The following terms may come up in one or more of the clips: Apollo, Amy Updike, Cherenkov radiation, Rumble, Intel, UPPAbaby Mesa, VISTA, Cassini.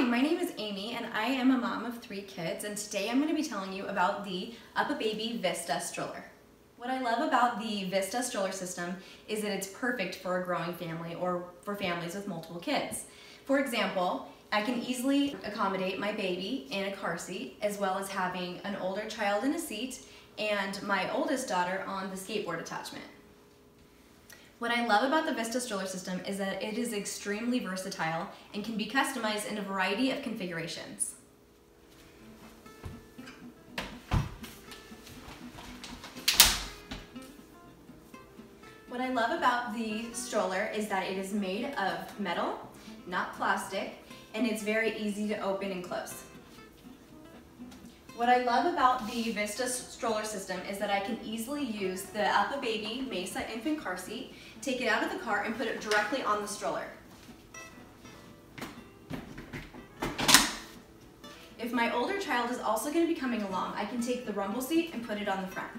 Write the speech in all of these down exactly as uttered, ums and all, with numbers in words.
Hi, my name is Amy and I am a mom of three kids, and today I'm going to be telling you about the UPPAbaby Vista stroller. What I love about the Vista stroller system is that it's perfect for a growing family or for families with multiple kids. For example, I can easily accommodate my baby in a car seat, as well as having an older child in a seat and my oldest daughter on the skateboard attachment. What I love about the Vista stroller system is that it is extremely versatile and can be customized in a variety of configurations. What I love about the stroller is that it is made of metal, not plastic, and it's very easy to open and close. What I love about the Vista stroller system is that I can easily use the UPPAbaby Mesa infant car seat, take it out of the car, and put it directly on the stroller. If my older child is also going to be coming along, I can take the Rumble seat and put it on the front.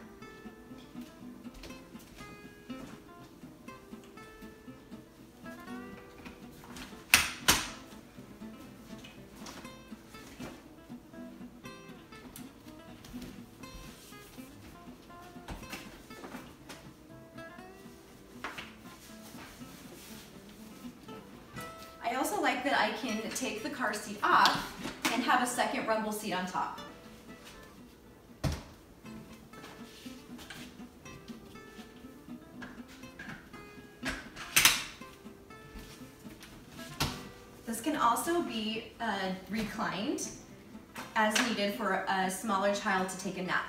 I also like that I can take the car seat off and have a second Rumble seat on top. This can also be uh, reclined as needed for a smaller child to take a nap.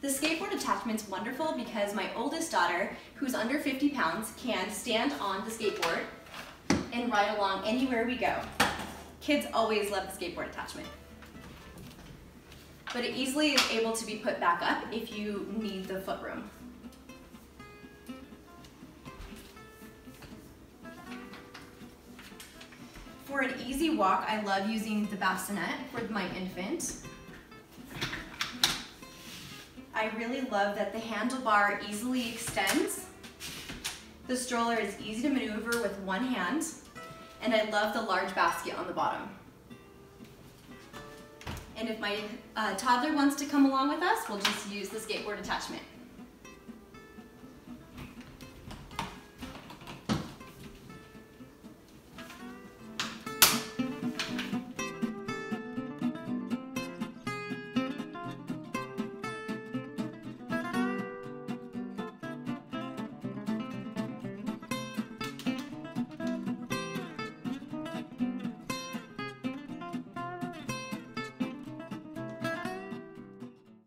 The skateboard attachment's wonderful because my oldest daughter, who's under fifty pounds, can stand on the skateboard and ride along anywhere we go. Kids always love the skateboard attachment. But it easily is able to be put back up if you need the footroom. For an easy walk, I love using the bassinet for my infant. I really love that the handlebar easily extends. The stroller is easy to maneuver with one hand, and I love the large basket on the bottom. And if my uh, toddler wants to come along with us, we'll just use the skateboard attachment.